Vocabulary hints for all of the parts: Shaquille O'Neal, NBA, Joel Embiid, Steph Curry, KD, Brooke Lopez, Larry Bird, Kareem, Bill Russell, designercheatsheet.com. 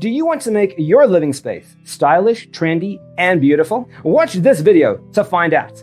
Do you want to make your living space stylish, trendy, and beautiful? Watch this video to find out.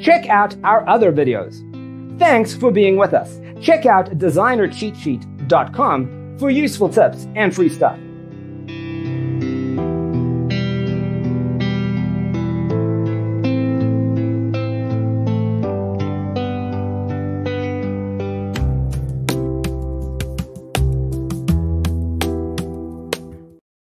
Check out our other videos. Thanks for being with us. Check out designercheatsheet.com for useful tips and free stuff.